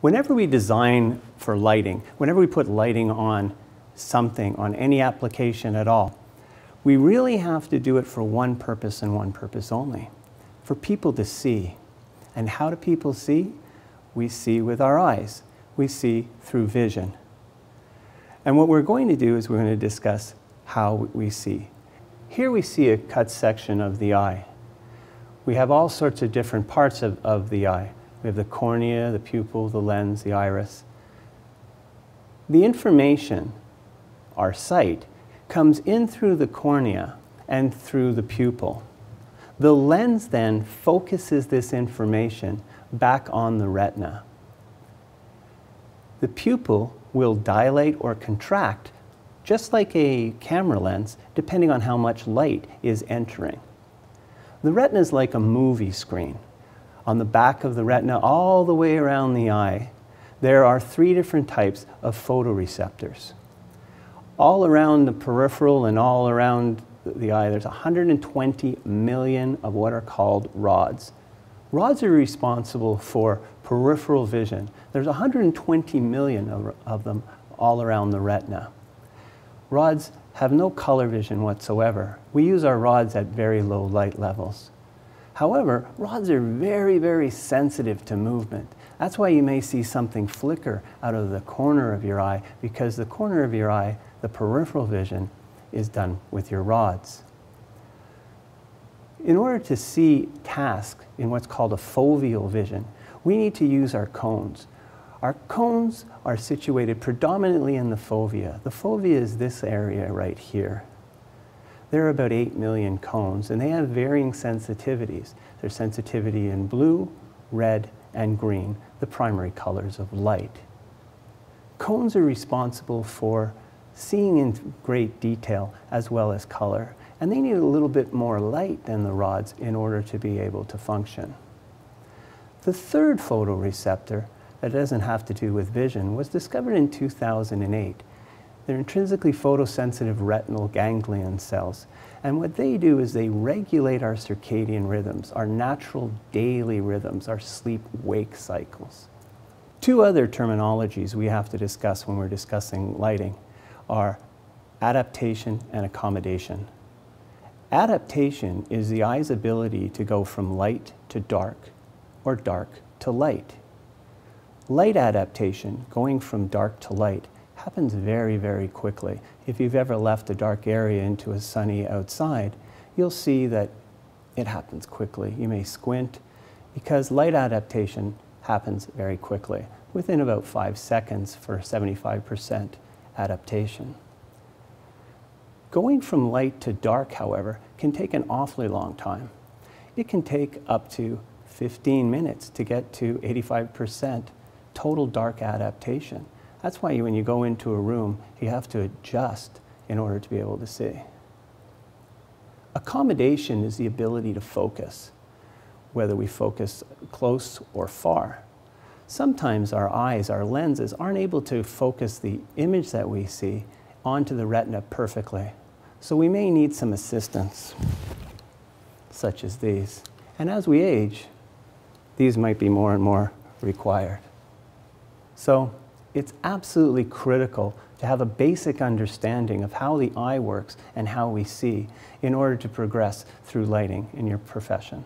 Whenever we design for lighting, whenever we put lighting on something, on any application at all, we really have to do it for one purpose and one purpose only, for people to see. And how do people see? We see with our eyes. We see through vision. And what we're going to do is we're going to discuss how we see. Here we see a cut section of the eye. We have all sorts of different parts of the eye. We have the cornea, the pupil, the lens, the iris. The information, our sight, comes in through the cornea and through the pupil. The lens then focuses this information back on the retina. The pupil will dilate or contract, just like a camera lens, depending on how much light is entering. The retina is like a movie screen. On the back of the retina, all the way around the eye, there are three different types of photoreceptors. All around the peripheral and all around the eye, there's 120 million of what are called rods. Rods are responsible for peripheral vision. There's 120 million of them all around the retina. Rods have no color vision whatsoever. We use our rods at very low light levels. However, rods are very, very sensitive to movement. That's why you may see something flicker out of the corner of your eye, because the corner of your eye, the peripheral vision, is done with your rods. In order to see tasks in what's called a foveal vision, we need to use our cones. Our cones are situated predominantly in the fovea. The fovea is this area right here. There are about 8 million cones, and they have varying sensitivities. There's sensitivity in blue, red, and green, the primary colors of light. Cones are responsible for seeing in great detail as well as color, and they need a little bit more light than the rods in order to be able to function. The third photoreceptor that doesn't have to do with vision was discovered in 2008. They're intrinsically photosensitive retinal ganglion cells. And what they do is they regulate our circadian rhythms, our natural daily rhythms, our sleep-wake cycles. Two other terminologies we have to discuss when we're discussing lighting are adaptation and accommodation. Adaptation is the eye's ability to go from light to dark or dark to light. Light adaptation, going from dark to light, happens very, very quickly. If you've ever left a dark area into a sunny outside, you'll see that it happens quickly. You may squint because light adaptation happens very quickly, within about 5 seconds for 75% adaptation. Going from light to dark, however, can take an awfully long time. It can take up to 15 minutes to get to 85% total dark adaptation. That's why when you go into a room, you have to adjust in order to be able to see. Accommodation is the ability to focus, whether we focus close or far. Sometimes our eyes, our lenses, aren't able to focus the image that we see onto the retina perfectly. So we may need some assistance, such as these. And as we age, these might be more and more required. So it's absolutely critical to have a basic understanding of how the eye works and how we see in order to progress through lighting in your profession.